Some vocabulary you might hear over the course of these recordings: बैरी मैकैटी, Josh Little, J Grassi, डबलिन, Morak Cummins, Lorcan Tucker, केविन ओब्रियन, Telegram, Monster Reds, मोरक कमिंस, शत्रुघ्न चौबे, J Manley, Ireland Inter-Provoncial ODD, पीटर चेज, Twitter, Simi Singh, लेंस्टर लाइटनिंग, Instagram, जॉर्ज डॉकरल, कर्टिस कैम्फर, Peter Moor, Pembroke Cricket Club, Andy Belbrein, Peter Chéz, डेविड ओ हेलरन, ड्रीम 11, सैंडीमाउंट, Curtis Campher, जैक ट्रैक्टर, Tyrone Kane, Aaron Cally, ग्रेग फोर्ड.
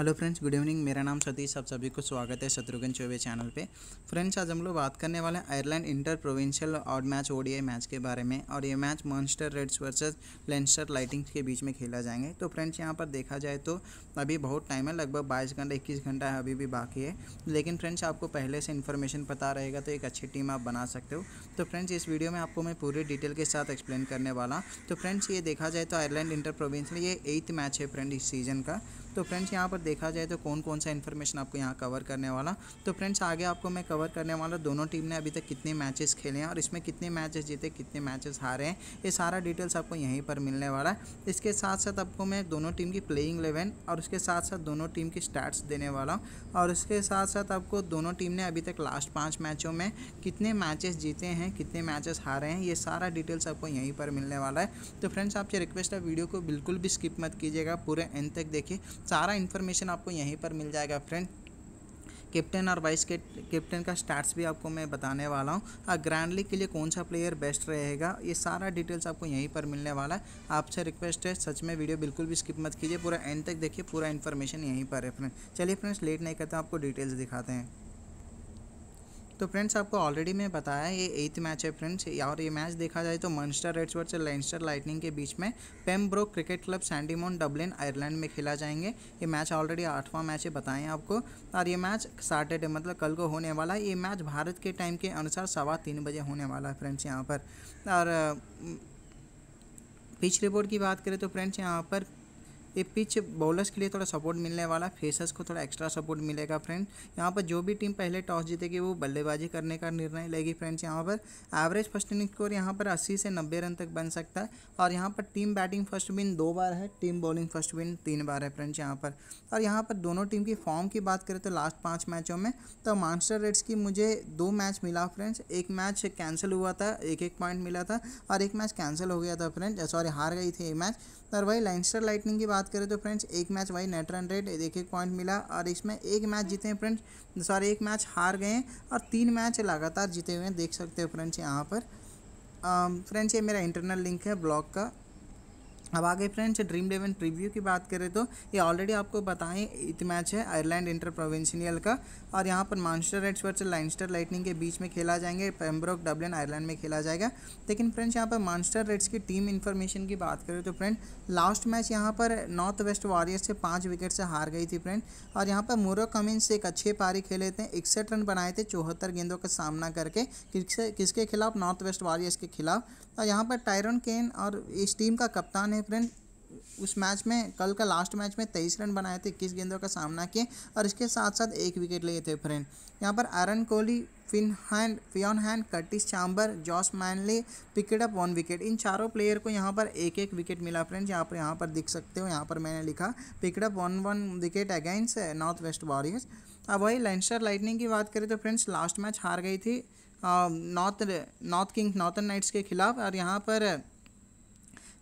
Hello friends, good evening. मेरा नाम सतीश, आप सभी को स्वागत है शत्रुघ्न चौबे चैनल पे। फ्रेंड्स, आज हम लोग बात करने वाले हैं Ireland inter provincial odd match ODI match के बारे में, और ये match monster Reds versus Leinster lighting के बीच में खेला जाएंगे। तो फ्रेंड्स, यहाँ पर देखा जाए तो अभी बहुत टाइम है, लगभग 22 घंटा 21 घंटा अभी भी बाकी है, लेकिन फ्रेंड्स आपको पहले से इन्फॉर्मेशन पता रहेगा तो एक अच्छी टीम आप बना सकते हो। तो फ्रेंड्स, इस वीडियो में आपको मैं पूरी डिटेल के साथ एक्सप्लेन करने वाला। तो फ्रेंड्स, ये देखा जाए तो आयरलैंड इंटर प्रोविंशियल ये 8th मैच है फ्रेंड इस सीज़न का। तो फ्रेंड्स, यहाँ पर देखा जाए तो कौन कौन सा इन्फॉर्मेशन आपको यहाँ कवर करने वाला। तो फ्रेंड्स, आगे आपको मैं कवर करने वाला दोनों टीम ने अभी तक कितने मैचेस खेले हैं और इसमें कितने मैचेस जीते, कितने मैचेस हारे हैं, ये सारा डिटेल्स आपको यहीं पर मिलने वाला है। इसके साथ साथ आपको मैं दोनों टीम की प्लेइंग 11 और उसके साथ साथ दोनों टीम की स्टैट्स देने वाला हूँ, और उसके साथ साथ आपको दोनों टीम ने अभी तक लास्ट 5 मैचों में कितने मैचेस जीते हैं, कितने मैचेस हारे हैं, ये सारा डिटेल्स आपको यहीं पर मिलने वाला है। तो फ्रेंड्स, आपसे रिक्वेस्ट है वीडियो को बिल्कुल भी स्किप मत कीजिएगा, पूरे एंड तक देखिए, सारा इन्फॉर्मेशन आपको यहीं पर मिल जाएगा। फ्रेंड, कैप्टन और वाइस कैप्टन का स्टार्ट्स भी आपको मैं बताने वाला हूँ, और ग्रैंड लीग के लिए कौन सा प्लेयर बेस्ट रहेगा, ये सारा डिटेल्स आपको यहीं पर मिलने वाला है। आपसे रिक्वेस्ट है सच में वीडियो बिल्कुल भी स्किप मत कीजिए, पूरा एंड तक देखिए, पूरा इन्फॉर्मेशन यहीं पर है फ्रेंड। चलिए फ्रेंड्स, लेट नहीं करते, आपको डिटेल्स दिखाते हैं। तो फ्रेंड्स, आपको ऑलरेडी मैं बताया ये 8th मैच है फ्रेंड्स, और ये मैच देखा जाए तो monster Reds versus लेंस्टर लाइटनिंग के बीच में Pembroke cricket club सैंडीमाउंट डबलिन Ireland में खेला जाएंगे। ये मैच ऑलरेडी 8वां मैच है बताएं आपको, और ये मैच सैटरडे मतलब कल को होने वाला है। ये मैच भारत के टाइम के अनुसार 3:15 बजे होने वाला है फ्रेंड्स यहाँ पर। और पिच रिपोर्ट की बात करें तो फ्रेंड्स, यहाँ पर ये पिच बॉलर्स के लिए थोड़ा सपोर्ट मिलने वाला, फेसर्स को थोड़ा एक्स्ट्रा सपोर्ट मिलेगा फ्रेंड। यहाँ पर जो भी टीम पहले टॉस जीतेगी वो बल्लेबाजी करने का निर्णय लेगी फ्रेंड्स। यहाँ पर एवरेज फर्स्ट इनिंग स्कोर यहाँ पर 80 से 90 रन तक बन सकता है, और यहाँ पर टीम बैटिंग फर्स्ट विन 2 बार है, टीम बॉलिंग फर्स्ट विन 3 बार है फ्रेंड्स यहाँ पर। और यहाँ पर दोनों टीम की फॉर्म की बात करें तो लास्ट 5 मैचों में तो मॉन्स्टर रेड्स की मुझे 2 मैच मिला फ्रेंड्स, एक मैच कैंसिल हुआ था, 1-1 पॉइंट मिला था, और एक मैच कैंसिल हो गया था फ्रेंड, सॉरी हार गई थी ये मैच। और वही लेंस्टर लाइटनिंग की बात करें तो फ्रेंड्स, एक मैच वही नेट रन रेट 1-1 पॉइंट मिला, और इसमें एक मैच जीते हैं फ्रेंड्स, सॉरी एक मैच हार गए हैं, और 3 मैच लगातार जीते हुए हैं, देख सकते हो फ्रेंड्स यहाँ पर। फ्रेंड्स, ये मेरा इंटरनल लिंक है ब्लॉग का। अब आगे फ्रेंड्स, ड्रीम 11 प्रीव्यू की बात करें तो ये ऑलरेडी आपको बताएं 8th मैच है आयरलैंड इंटर प्रोविंशियल का, और यहाँ पर monster Reds versus Leinster Lightning के बीच में खेला जाएंगे, पेम्ब्रोक डबलिन आयरलैंड में खेला जाएगा। लेकिन फ्रेंड्स, यहाँ पर मॉन्स्टर रेड्स की टीम इन्फॉर्मेशन की बात करें तो फ्रेंड लास्ट मैच यहाँ पर नॉर्थ वेस्ट वॉरियर्स से 5 विकेट से हार गई थी फ्रेंड, और यहाँ पर मोरक कमिंस एक अच्छे पारी खेले थे, 61 रन बनाए थे 74 गेंदों का सामना करके, किसके खिलाफ, नॉर्थ वेस्ट वॉरियर्स के खिलाफ। और यहाँ पर टायरोन केन और इस टीम का कप्तान फ्रेंड, उस मैच में कल का लास्ट मैच में 23 रन बनाए थे, 21 गेंदों का सामना किए, और इसके साथ साथ 1 विकेट लिए थे फ्रेंड। यहाँ पर Aaron Kohli, Fionn Hand, Curtis Chamber, Josh Manley picked up 1 wicket, इन चारों प्लेयर को यहाँ पर 1-1 विकेट मिला फ्रेंड्स। यहाँ पर दिख सकते हो, यहाँ पर मैंने लिखा picked up 1-1 wicket against North West Warriors. अब वही लेंस्टर लाइटनिंग की बात करें तो फ्रेंड्स, लास्ट मैच हार गई थी नॉर्थन नाइट्स के खिलाफ, और यहाँ पर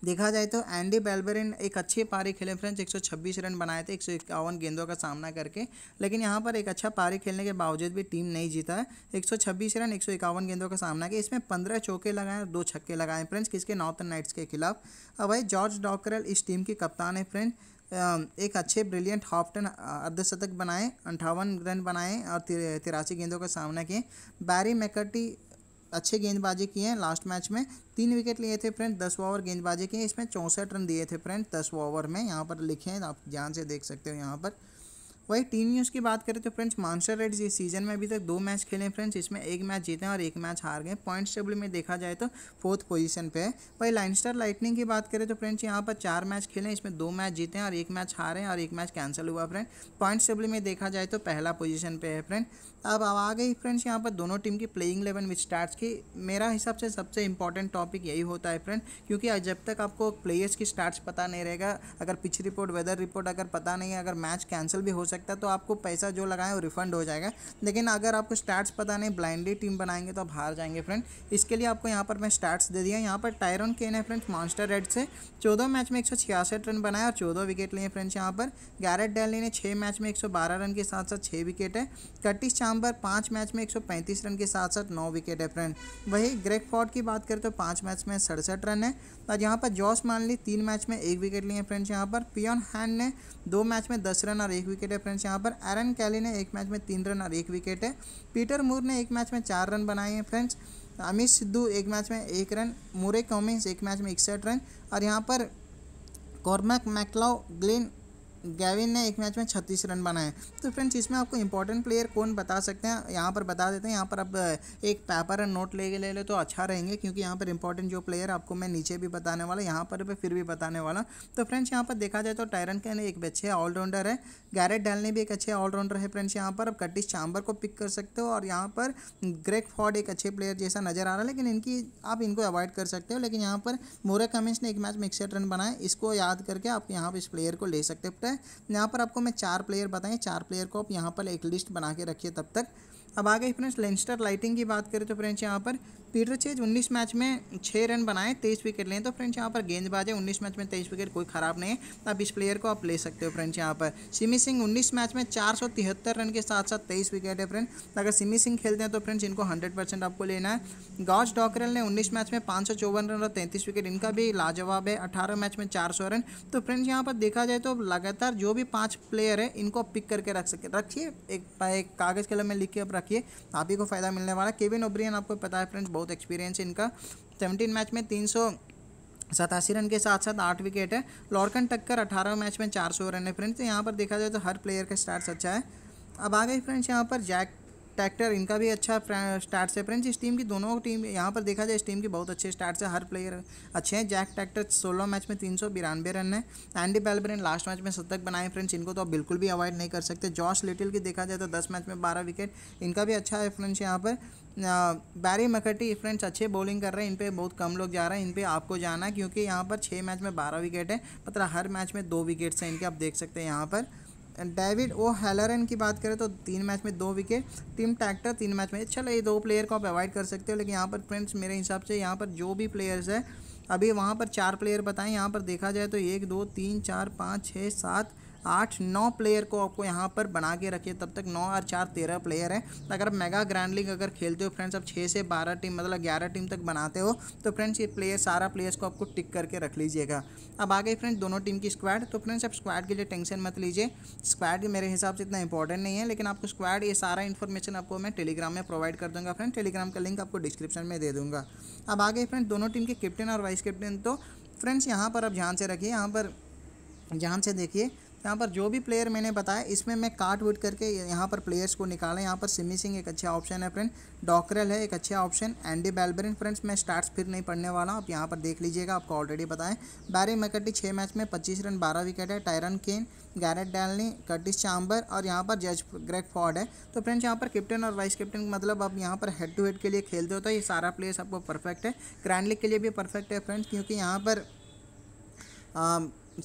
देखा जाए तो एंडी बेलब्रेन एक अच्छे पारी खेले फ्रेंड्स, 126 रन बनाए थे 151 गेंदों का सामना करके, लेकिन यहाँ पर एक अच्छा पारी खेलने के बावजूद भी टीम नहीं जीता है। 126 रन 151 गेंदों का सामना किया, इसमें 15 चौके लगाए और 2 छक्के लगाए फ्रेंड्स, किसके, नॉर्थन नाइट्स के खिलाफ। अब भाई जॉर्ज डॉकरल इस टीम के कप्तान है फ्रेंड, एक अच्छे ब्रिलियंट हाफ टन अर्धशतक बनाए, 58 रन बनाए और 83 गेंदों का सामना किए। बैरी मैकटी अच्छे गेंदबाजी किए हैं, लास्ट मैच में 3 विकेट लिए थे फ्रेंड, 10 ओवर गेंदबाजी किए, इसमें 64 रन दिए थे फ्रेंड 10 ओवर में, यहाँ पर लिखे हैं, आप ध्यान से देख सकते हो यहाँ पर। वही टीम न्यूज़ की बात करें तो फ्रेंड्स, मॉन्स्टर रेड्स इस सीज़न में अभी तक 2 मैच खेले हैं फ्रेंड्स, इसमें 1 मैच जीते हैं और 1 मैच हार गए, पॉइंट्स टेबल में देखा जाए तो 4th पोजीशन पे है। वही लाइंस्टर लाइटनिंग की बात करें तो फ्रेंड्स, यहाँ पर 4 मैच खेले हैं, इसमें 2 मैच जीते हैं और 1 मैच हारे हैं, और 1 मैच कैंसिल हुआ फ्रेंड, पॉइंट्स टेबल में देखा जाए तो 1ला पोजीशन पे है फ्रेंड। अब आ गई फ्रेंड्स यहाँ पर दोनों टीम की प्लेइंग 11 विद स्टार्ट्स की। मेरा हिसाब से सबसे इंपॉर्टेंट टॉपिक यही होता है फ्रेंड, क्योंकि जब तक आपको प्लेयर्स की स्टार्ट्स पता नहीं रहेगा, अगर पिच रिपोर्ट, वेदर रिपोर्ट अगर पता नहीं है, अगर मैच कैंसिल भी हो सकता है तो आपको पैसा जो लगाएं वो रिफंड हो जाएगा। लेकिन अगर आपको स्टार्ट्स पता नहीं, ब्लाइंडली टीम बनाएंगे तो आप हार जाएंगे फ्रेंड। इसके लिए आपको यहाँ पर मैं स्टार्ट्स दे दिया। यहाँ पर टायरोन केन है फ्रेंड्स, मॉन्स्टर रेड से 14 मैच में 166 रन बनाए और 14 विकेट लिए फ्रेंड्स। यहाँ पर गैरेथ डेलनी ने 6 मैच में 112 रन के साथ साथ 6 विकेट है। कर्टिस कैम्फर 5 मैच में 135 रन के साथ साथ 9 विकेट है फ्रेंड। वही ग्रेग फोर्ड की बात करें तो 5 मैच में 67 रन है और यहाँ पर जॉश मैनली 3 मैच में 1 विकेट लिए फ्रेंड्स। यहाँ पर पियन हैन ने 2 मैच में 10 रन और 1 विकेट है फ्रेंड्स। यहाँ पर एरन कैली ने 1 मैच में 3 रन और 1 विकेट है। पीटर मूर ने 1 मैच में 4 रन बनाए हैं फ्रेंड्स। अमित सिद्धू 1 मैच में 1 रन, मोरक कमिंस 1 मैच में 61 रन और यहाँ पर कॉर्मैक मैक्लॉगलिन गैविन ने 1 मैच में 36 रन बनाए। तो फ्रेंड्स इसमें आपको इंपॉर्टेंट प्लेयर कौन बता सकते हैं यहाँ पर बता देते हैं। यहाँ पर आप एक पेपर एंड नोट लेके ले लो तो अच्छा रहेंगे, क्योंकि यहाँ पर इंपॉर्टेंट जो प्लेयर आपको मैं नीचे भी बताने वाला, यहाँ पर भी फिर भी बताने वाला। तो फ्रेंड्स यहाँ पर देखा जाए तो टायरोन केन एक अच्छे ऑलराउंडर है, गैरेथ डेलनी भी एक अच्छे ऑलराउंडर है फ्रेंड्स। यहाँ पर आप कर्टिस कैम्फर को पिक कर सकते हो और यहाँ पर ग्रेग फॉर्ड एक अच्छे प्लेयर जैसा नजर आ रहा है, लेकिन इनकी आप इनको अवॉइड कर सकते हो। लेकिन यहाँ पर मोरक कमिंस ने 1 मैच में 61 रन बनाए, इसको याद करके आप यहाँ पर इस प्लेयर को ले सकते हो। यहाँ पर आपको मैं 4 प्लेयर बताएं, 4 प्लेयर को आप यहाँ पर एक लिस्ट बना के रखिए तब तक। अब आगे फ्रेंड्स लेंस्टर लाइटिंग की बात करें तो फ्रेंड्स यहाँ पर पीटर चेज 19 मैच में 6 रन बनाए, 23 विकेट लिए। तो फ्रेंड्स यहाँ पर गेंदबाज है, 19 मैच में 23 विकेट कोई ख़राब नहीं है, आप इस प्लेयर को आप ले सकते हो फ्रेंड्स। यहाँ पर सिमी सिंह 19 मैच में 473 रन के साथ साथ 23 विकेट है फ्रेंड्स। अगर सिमी सिंह खेलते हैं तो फ्रेंड्स इनको 100% आपको लेना है। गौज डॉकरल ने 19 मैच में 554 रन और 33 विकेट, इनका भी लाजवाब है। 18 मैच में 400 रन। तो फ्रेंड्स यहाँ पर देखा जाए तो लगातार जो भी 5 प्लेयर है इनको पिक करके रखिए, एक कागज़ कलम में लिख के आप रखिए, आप ही को फ़ायदा मिलने वाला। केविन ओब्रियन आपको पता है फ्रेंड्स बहुत एक्सपीरियंस है इनका, 17 मैच में 387 रन के साथ साथ 8 विकेट है। लॉर्कन टक्कर 18 मैच में 400 रन है फ्रेंड्स। तो यहाँ पर देखा जाए तो हर प्लेयर का स्टार्ट्स अच्छा है। अब आ गए फ्रेंड्स यहाँ पर जैक ट्रैक्टर, इनका भी अच्छा स्टार्ट्स है फ्रेंड्स। इस टीम की दोनों टीम यहाँ पर देखा जाए इस टीम की बहुत अच्छे स्टार्ट्स है, हर प्लेयर अच्छे हैं। जैक ट्रैक्टर 16 मैच में 392 रन है। एंडी बेलब्रेन लास्ट मैच में 7 बनाए फ्रेंड्स, इनको तो आप बिल्कुल भी अवॉइड नहीं कर सकते। जॉश लिटिल की देखा जाए तो 10 मैच में 12 विकेट, इनका भी अच्छा है फ्रेंड्स। यहाँ पर बैरी मैकैटी फ्रेंड्स अच्छे बॉलिंग कर रहे हैं, इन पे बहुत कम लोग जा रहे हैं, इन पे आपको जाना है क्योंकि यहाँ पर 6 मैच में 12 विकेट है, मतलब हर मैच में 2 विकेट्स हैं इनके, आप देख सकते हैं। यहाँ पर डेविड ओ हेलरन की बात करें तो 3 मैच में 2 विकेट, टीम ट्रैक्टर 3 मैच में। चलो ये 2 प्लेयर को आप अवॉइड कर सकते हो, लेकिन यहाँ पर फ्रेंड्स मेरे हिसाब से यहाँ पर जो भी प्लेयर्स है अभी वहाँ पर 4 प्लेयर बताएं। यहाँ पर देखा जाए तो 1 2 3 4 5 6 7 8 9 प्लेयर को आपको यहाँ पर बना के रखिए तब तक। 9 और 4 13 प्लेयर है। अगर मेगा ग्रैंड लीग अगर खेलते हो फ्रेंड्स, आप 6 से 12 टीम मतलब 11 टीम तक बनाते हो तो फ्रेंड्स ये प्लेयर सारा प्लेयर्स को आपको टिक करके रख लीजिएगा। अब आ गई फ्रेंड्स दोनों टीम की स्क्वाड। तो फ्रेंड्स आप स्क्वाड के लिए टेंशन मत लीजिए, स्क्वाड मेरे हिसाब से इतना इंपॉर्टेंट नहीं है, लेकिन आपको स्क्वाड ये सारा इन्फॉर्मेशन आपको मैं टेलीग्राम में प्रोवाइड कर दूँगा फ्रेंड, टेलीग्राम का लिंक आपको डिस्क्रिप्शन में दे दूँगा। अब आ गई फ्रेंड्स दोनों टीम के कैप्टन और वाइस कैप्टन। तो फ्रेंड्स यहाँ पर आप ध्यान से रखिए, यहाँ पर ध्यान से देखिए, यहाँ पर जो भी प्लेयर मैंने बताया इसमें मैं काट वुट करके यहाँ पर प्लेयर्स को निकाला। यहाँ पर सिमी सिंह एक अच्छा ऑप्शन है फ्रेंड, डॉकरल है एक अच्छा ऑप्शन, एंडी बेलब्रेन फ्रेंड्स मैं स्टार्ट्स फिर नहीं पढ़ने वाला, आप यहाँ पर देख लीजिएगा, आपको ऑलरेडी बताएं। बैरी मैकैटी 6 मैच में 25 रन 12 विकेट है। Tyrone Kane, Gareth Delany, कर्टिस कैम्फर और यहाँ पर जज ग्रेग फॉर्ड है। तो फ्रेंड्स यहाँ पर कैप्टन और वाइस कैप्टन मतलब आप यहाँ पर हेड टू हेड के लिए खेलते हो तो ये सारा प्लेयर्स आपको परफेक्ट है। ग्रैंड लीग के लिए भी परफेक्ट है फ्रेंड्स, क्योंकि यहाँ पर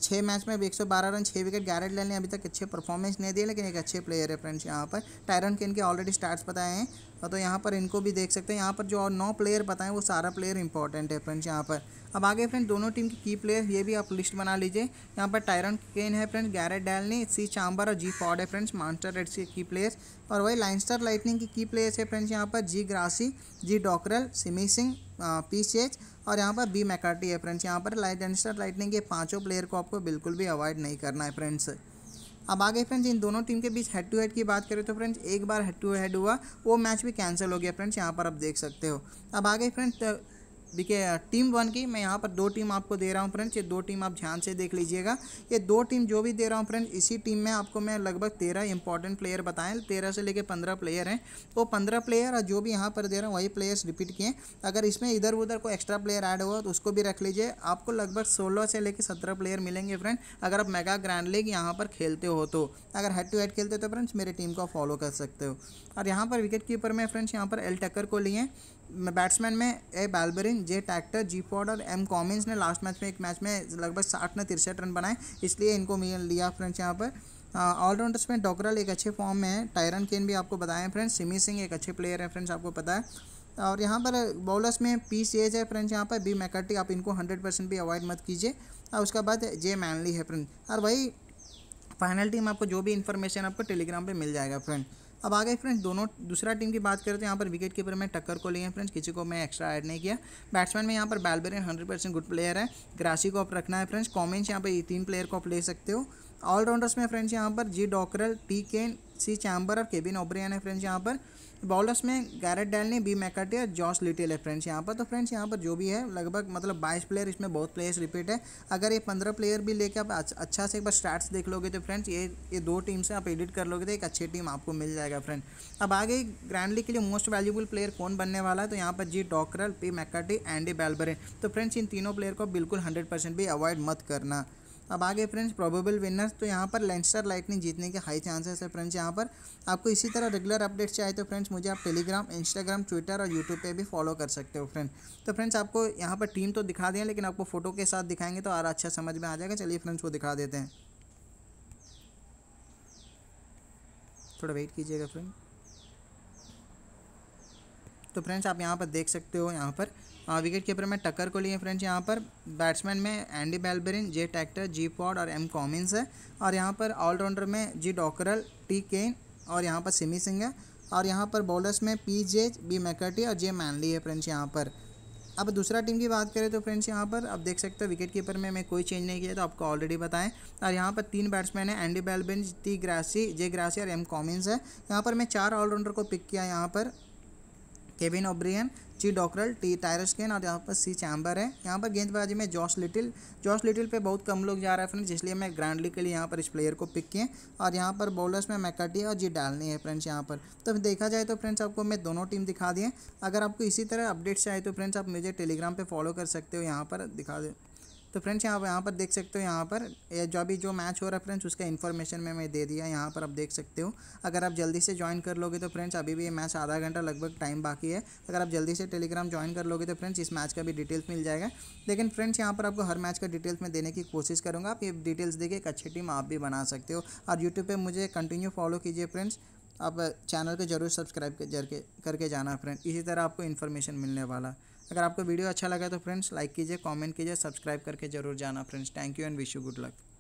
6 मैच में 112 रन 6 विकेट, गैरेथ डेलनी ने अभी तक अच्छे परफॉर्मेंस नहीं दिए लेकिन एक अच्छे प्लेयर है फ्रेंड्स। यहाँ पर टायरोन केन के ऑलरेडी स्टार्ट्स बताए हैं तो यहाँ पर इनको भी देख सकते हैं। यहाँ पर जो 9 प्लेयर बताएं वो सारा प्लेयर इंपॉर्टेंट है फ्रेंड्स। यहाँ पर अब आगे फ्रेंड्स दोनों टीम की की प्लेयर ये भी आप लिस्ट बना लीजिए। यहाँ पर टायरोन केन है friends, Gareth Delaney, C Chamber और जी फॉर्ड है फ्रेंड्स, मॉन्स्टर रेड्स के की प्लेयर्स। और वही लाइंस्टर लाइटनिंग की की प्लेयर्स है फ्रेंड्स, यहाँ पर G Grassi, G Dockrell, Simi Singh, P Chase और यहाँ पर बी मैकैटी है फ्रेंड्स। यहाँ पर लाइंस्टर लाइटनिंग के 5 प्लेयर को आपको बिल्कुल भी अवॉइड नहीं करना है फ्रेंड्स। अब आगे फ्रेंड्स इन दोनों टीम के बीच हेड टू हेड की बात करें तो फ्रेंड्स एक बार हेड टू हेड हुआ, वो मैच भी कैंसिल हो गया फ्रेंड्स, यहाँ पर आप देख सकते हो। अब आगे फ्रेंड्स देखिए टीम 1 की मैं यहाँ पर 2 टीम आपको दे रहा हूँ फ्रेंड्स, ये 2 टीम आप ध्यान से देख लीजिएगा। ये 2 टीम जो भी दे रहा हूँ फ्रेंड्स, इसी टीम में आपको मैं लगभग 13 इंपॉर्टेंट प्लेयर बताएं, 13 से लेकर 15 प्लेयर हैं। वो 15 प्लेयर और जो भी यहाँ पर दे रहा हूँ वही प्लेयर्स रिपीट किए, अगर इसमें इधर उधर कोई एक्स्ट्रा प्लेयर ऐड हुआ तो उसको भी रख लीजिए। आपको लगभग 16 से लेकर 17 प्लेयर मिलेंगे फ्रेंड, अगर आप मेगा ग्रैंड लीग यहाँ पर खेलते हो तो। अगर हेड टू हेड खेलते हो तो फ्रेंड्स मेरे टीम को फॉलो कर सकते हो। और यहाँ पर विकेट कीपर में फ्रेंड्स यहाँ पर एल टक्कर को लिए, बैट्समैन में A Balbirnie, J Tector, G Ford और एम कॉमिंस ने लास्ट मैच में 1 मैच में लगभग 60 न 63 रन बनाए, इसलिए इनको मिल लिया फ्रेंड्स। यहाँ पर ऑलराउंडर्स में डॉकरल एक अच्छे फॉर्म में है, टायरन केन भी आपको बताएं फ्रेंड्स, सिमी सिंह एक अच्छे प्लेयर है फ्रेंड्स आपको पता है, और यहाँ पर बॉलर्स में पी चेज है फ्रेंड्स, यहाँ पर बी मैकटी आप इनको 100% भी अवॉइड मत कीजिए, और उसके बाद जे मैनली है फ्रेंड्स। और वही फाइनल टीम आपको जो भी इन्फॉर्मेशन आपको टेलीग्राम पे मिल जाएगा फ्रेंड। अब आगे फ्रेंड्स दोनों दूसरा टीम की बात करते हैं, यहाँ पर विकेट कीपर में टक्कर को लिए फ्रेंड्स, किसी को मैं एक्स्ट्रा ऐड नहीं किया। बैट्समैन में यहाँ पर बेलब्रेन 100% गुड प्लेयर है, ग्रासी को आप रखना है फ्रेंड्स, कॉमिन्स यहाँ पर 3 प्लेयर को आप ले सकते हो। ऑलराउंडर्स में फ्रेंड्स यहाँ पर G Dockrell, T Kane, C Chamber और केविन ओब्रायन है फ्रेंड्स। यहाँ पर बॉलर्स में गैरेथ डेलनी, बी मैकटी और जॉश लिटिल है फ्रेंड्स। यहाँ पर तो फ्रेंड्स यहाँ पर जो भी है लगभग मतलब 22 प्लेयर, इसमें बहुत प्लेयर्स रिपीट है। अगर ये 15 प्लेयर भी लेके आप अच्छा से एक बार स्टार्ट्स देख लोगे तो फ्रेंड्स ये दो टीम से आप एडिट कर लोगे तो एक अच्छी टीम आपको मिल जाएगा फ्रेंड। अब आगे ग्रैंड लीग के लिए मोस्ट वैल्यूबल प्लेयर कौन बनने वाला है, तो यहाँ पर G Dockrell, B McCarthy, Andy Balbirnie. तो फ्रेंड्स इन तीनों प्लेयर को बिल्कुल 100% भी अवॉइड मत करना। अब आगे फ्रेंड्स प्रोबेबल विनर्स, तो यहाँ पर लेंस्टर लाइटनिंग जीतने के हाई चांसेस है फ्रेंड्स। यहाँ पर आपको इसी तरह रेगुलर अपडेट्स चाहिए तो फ्रेंड्स मुझे आप टेलीग्राम, इंस्टाग्राम, ट्विटर और यूट्यूब पे भी फॉलो कर सकते हो फ्रेंड। तो फ्रेंड्स आपको यहाँ पर टीम तो दिखा दें, लेकिन आपको फोटो के साथ दिखाएंगे तो और अच्छा समझ में आ जाएगा। चलिए फ्रेंड्स वो दिखा देते हैं, थोड़ा वेट कीजिएगा फ्रेंड। तो फ्रेंड्स आप यहाँ पर देख सकते हो, यहाँ पर विकेट कीपर में टक्कर को लिए फ्रेंड्स, यहाँ पर बैट्समैन में Andy Balbirnie, J Tector, G Ford और एम कॉमिन्स है, और यहाँ पर ऑलराउंडर में जी डॉकरल, टी केन और यहाँ पर सिमी सिंह है, और यहाँ पर बॉलर्स में पी जेज, बी मैकटी और जे मैनली है फ्रेंड्स। यहाँ पर अब दूसरा टीम की बात करें तो फ्रेंड्स यहाँ पर आप देख सकते हो विकेट कीपर में मैं कोई चेंज नहीं किया, तो आपको ऑलरेडी बताएं। और यहाँ पर 3 बैट्समैन हैं, Andy Balbirnie, T Grassi, J Grassi और एम कॉमिन्स है। यहाँ पर मैं 4 ऑलराउंडर को पिक किया, यहाँ पर Kevin O'Brien, G Dockrell, T टायरस केन और यहाँ पर सी चैम्बर है। यहाँ पर गेंदबाजी में जॉश लिटिल पे बहुत कम लोग जा रहे हैं फ्रेंड्स, इसलिए मैं ग्रैंड लीग के लिए यहाँ पर इस प्लेयर को पिक किए। और यहाँ पर बॉलर्स में मैकटी और जी डालनी है फ्रेंड्स। यहाँ पर तो देखा जाए तो फ्रेंड्स आपको मैं दोनों टीम दिखा दिए। अगर आपको इसी तरह अपडेट्स चाहिए तो फ्रेंड्स आप मुझे टेलीग्राम पर फॉलो कर सकते हो, यहाँ पर दिखा दे। तो फ्रेंड्स यहाँ पर देख सकते हो, यहाँ पर जो अभी जो मैच हो रहा है फ्रेंड्स उसका इन्फॉर्मेशन मैं दे दिया, यहाँ पर आप देख सकते हो। अगर आप जल्दी से ज्वाइन कर लोगे तो फ्रेंड्स अभी भी ये मैच आधा घंटा लगभग टाइम बाकी है, अगर आप जल्दी से टेलीग्राम ज्वाइन कर लोगे तो फ्रेंड्स इस मैच का भी डिटेल्स मिल जाएगा। लेकिन फ्रेंड्स यहाँ पर आपको हर मैच का डिटेल्स मैं देने की कोशिश करूँगा, आप ये डिटेल्स देके एक अच्छी टीम आप भी बना सकते हो। और यूट्यूब पर मुझे कंटिन्यू फॉलो कीजिए फ्रेंड्स, आप चैनल को जरूर सब्सक्राइब करके जाना फ्रेंड, इसी तरह आपको इन्फॉर्मेशन मिलने वाला। अगर आपको वीडियो अच्छा लगा तो फ्रेंड्स लाइक कीजिए, कमेंट कीजिए, सब्सक्राइब करके जरूर जाना friends. Thank you and wish you good luck.